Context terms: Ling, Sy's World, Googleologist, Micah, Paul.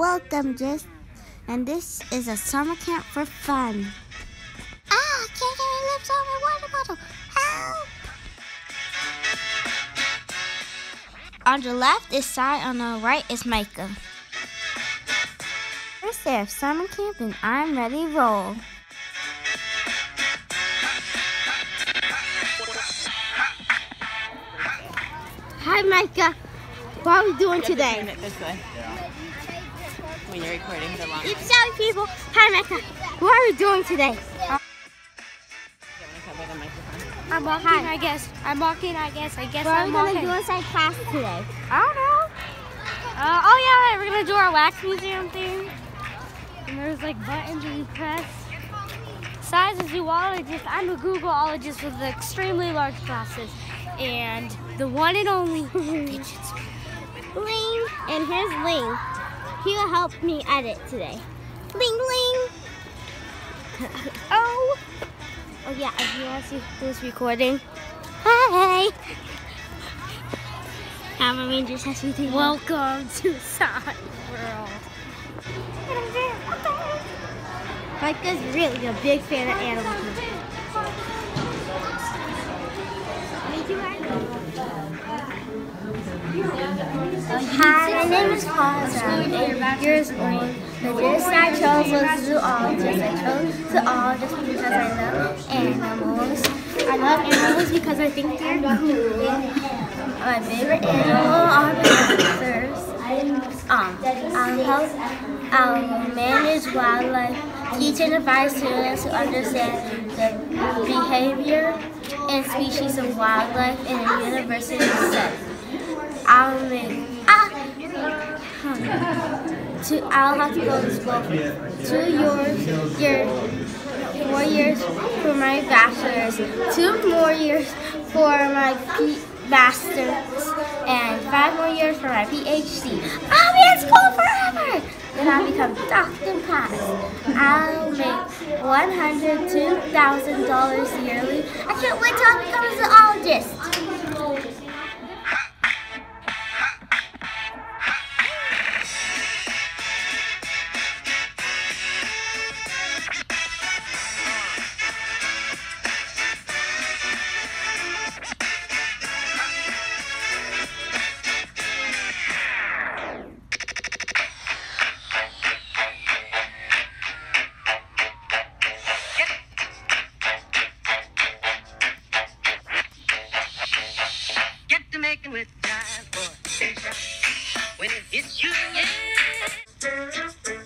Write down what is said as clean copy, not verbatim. welcome, Jess. And this is a summer camp for fun. Ah, I can't get my lips on my water bottle. Help! On the left is Sy, on the right is Micah. First day of summer camp and I'm ready to roll. Hi, Micah. What are we doing today? When you're recording the long. Keep shouting, people. Hi, Micah. What are we doing today? I'm walking, I guess. I guess I'm walking. What are we going to do inside class today? I don't know. Oh, yeah, right. We're going to do our wax museum thing. And there's, like, buttons we press. Sy's a zoologist. I'm a Googleologist with extremely large glasses. And the one and only pigeons. Ling. And here's Ling. He'll help me edit today. Ling, Ling. Oh. Oh, yeah, if you want to see this recording. Hi. I'm a ranger. Welcome to Sy's World. Micah's really a big fan of animals. Hi, my name is Paul. I'm 8 years old. The reason I chose was zoologist. I chose zoologist because I love animals. I love animals because I think they're cool. My favorite animal are monsters. I'll manage wildlife, teach and advise students to understand the behavior and species of wildlife in a university setting. I'll have to go to school for 4 years for my bachelor's, 2 more years for my master's, and 5 more years for my PhD. I'll be at school forever! Then I'll become Dr. Pat. I'll make $102,000 yearly. I can't wait till I become a zoologist! When it hits you, yeah.